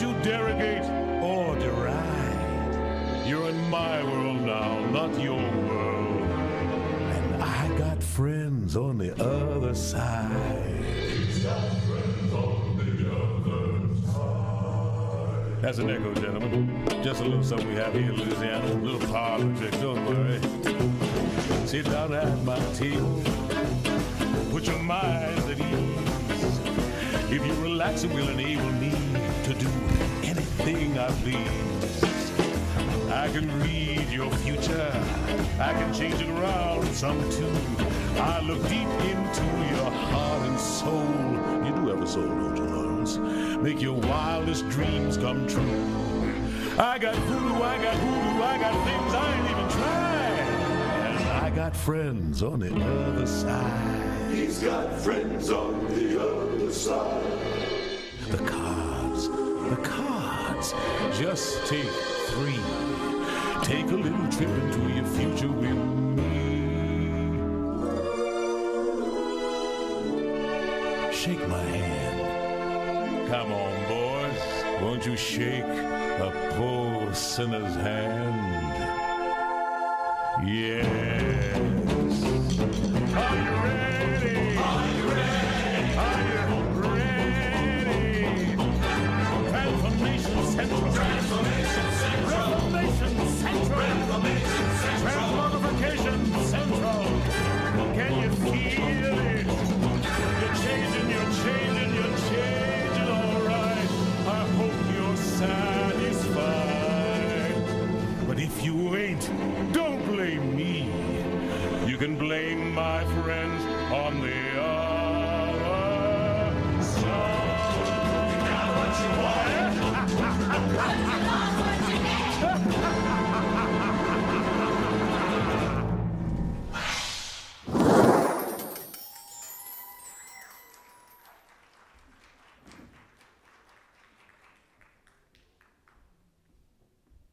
you derogate or deride. You're in my world now, not your world. And I got friends on the other side. He's got friends on the other side. That's an echo, gentlemen. Just a little something we have here in Louisiana. A little politics, don't worry. Sit down at my table. Put your minds at ease. If you relax, it will enable me to do anything I please. I can read your future. I can change it around some too. I look deep into your heart and soul. You do have a soul, don't you, Lawrence? Make your wildest dreams come true. I got voodoo, I got hoodoo, I got things I ain't even tried. And I got friends on the other side. He's got friends on the other side. The cards, just take three. Take a little trip into your future with me. Shake my hand. Come on, boys, won't you shake a poor sinner's hand? Yes. Are you ready? If you ain't, don't blame me. You can blame my friend.